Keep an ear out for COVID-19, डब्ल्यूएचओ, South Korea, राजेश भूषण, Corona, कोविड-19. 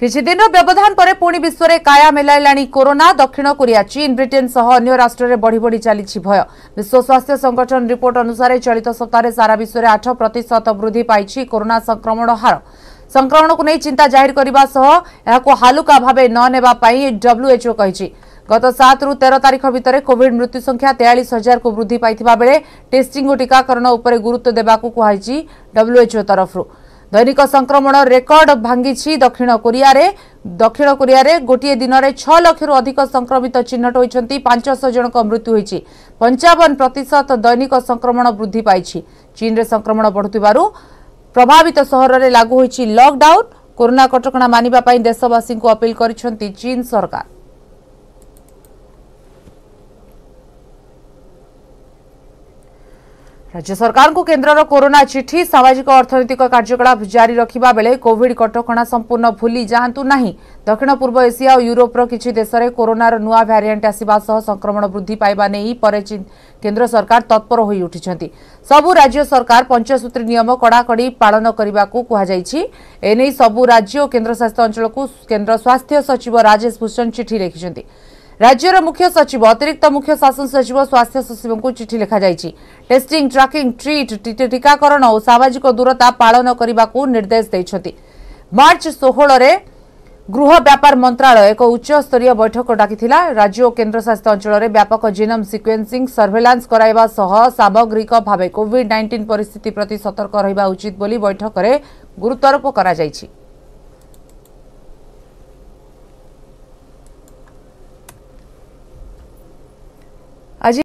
किछि दिन व्यवधान परे पुणी विश्व में काया मिलाइलाणी कोरोना। दक्षिण कोरिया, चीन, ब्रिटेन सह अन्य राष्ट्र में बढ़ी बढ़ी चली भय। विश्व स्वास्थ्य संगठन रिपोर्ट अनुसार चलित सप्ताह में सारा विश्व में 8% वृद्धि पाई कोरोना संक्रमण हार। संक्रमण को नहीं चिंता जाहिर करने हालुका भाव न नेबा पई डब्ल्यूएचओ कही। गत 7 रु 13 तारीख भितर कोविड मृत्यु संख्या 43,000 को वृद्धि पाई बेले टेस्टिंग और टीकाकरण उपर गुरुत्व देवा कहुई डब्ल्यूएचओ तरफ। दैनिक संक्रमण रेकर्ड भांगी दक्षिण कोरिया। दक्षिण कोरिया गोटे दिन में 6 लाख अधिक संक्रमित चिन्हट होती। 500 जन मृत्यु होती। 55% दैनिक संक्रमण वृद्धि पाई। चीन रे संक्रमण बढ़ुथिबारु प्रभावित सहर में लागू होती लॉकडाउन। कोरोना कटकणा मानिबा देशवासी को अपील करिसेंती चीन सरकार। राज्य सरकार को केन्द्र कोरोना चिठी। सामाजिक अर्थनैतिक कार्यकलाप जारी रखा बेले कोविड कटकणा संपूर्ण भूली जातु ना। दक्षिण पूर्व एशिया और यूरोपर किसी देश में कोरोनार नुआ भारिएंट आसवा संक्रमण वृद्धि पाइबा नहीं केन्द्र सरकार तत्पर हो उठी। सबू राज्य सरकार पंचसूत्री नियम कड़ाकड़ी पालन करने को कहुई। सबू राज्य और केन्द्रशासित अंचल को केन्द्र स्वास्थ्य सचिव राजेश भूषण चिठी लिखिं। राज्यर मुख्य सचिव, अतिरिक्त मुख्य शासन सचिव, स्वास्थ्य सचिव को चिठी लिखा जायछि। टेस्टिंग, ट्रैकिंग, ट्रीट, टीकाकरण और सामाजिक दूरता पालन करने को निर्देश दैछथि। मार्च 16 रे गृह व्यापार मंत्रालय एक उच्च स्तरीय बैठक डाकिथिला। राज्य और केन्द्रशासित अंचल में व्यापक जीनोम सिक्वेन्सिंग सर्वेलांस कराइबा सह सामग्रिक भाव कोविड-19 परिस्थिति प्रति सतर्क रहिबा उचित बोली बैठक रे गुरुत्वारोप करा जायछि।